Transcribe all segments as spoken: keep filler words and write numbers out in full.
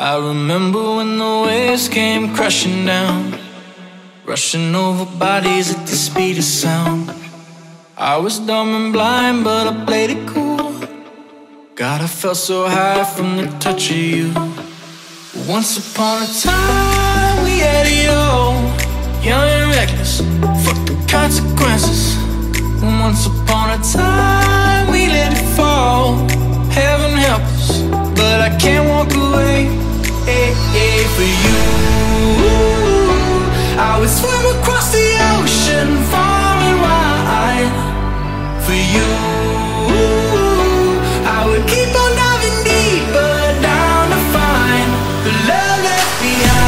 I remember when the waves came crashing down, rushing over bodies at the speed of sound. I was dumb and blind, but I played it cool. God, I felt so high from the touch of you. Once upon a time, we had it all, young and reckless, fuck the consequences. Once upon a time, we let it fall, heaven help us, but I can't walk away. Hey, hey, for you I would swim across the ocean far and wide. For you I would keep on diving deeper down to find the love left behind.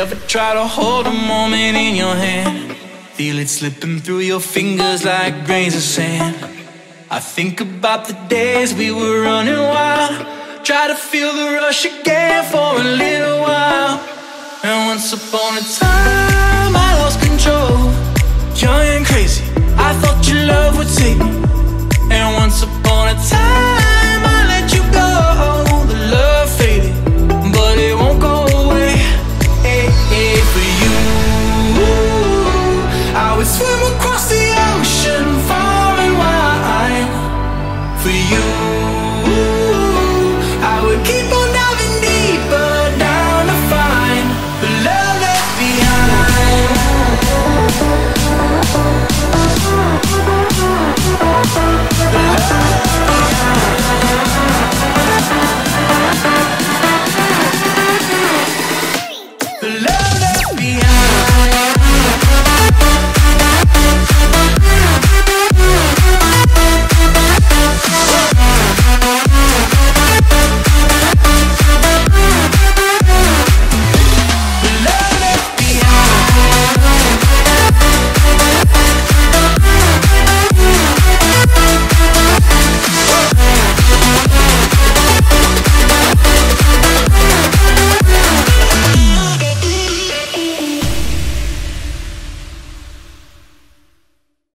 Ever try to hold a moment in your hand, feel it slipping through your fingers like grains of sand? I think about the days we were running wild, try to feel the rush again for a little while. And once upon a time I lost control, young and crazy, I thought your love would take me. And once upon a time I let you go, the love faded, but it won't go away. Hey, for you I would swim across the ocean far and wide. For you I would keep on